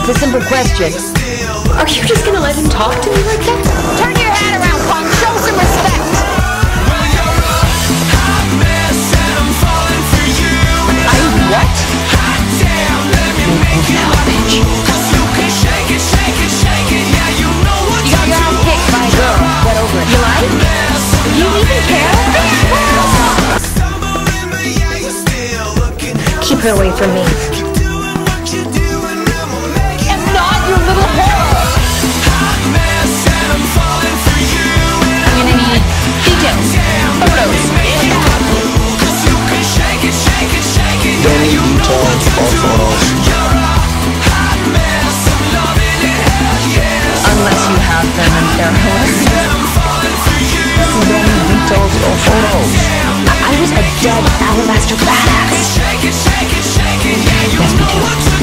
It's a simple question. Are you just gonna let him talk to me like that? Turn your head around, punk! Show some respect! Keep her away from me. And not your little whore! I'm gonna need details, photos. Don't need details or photos. Unless you have them and they're hilarious. You don't need details or photos. I was a dead alabaster badass. Yes, we do.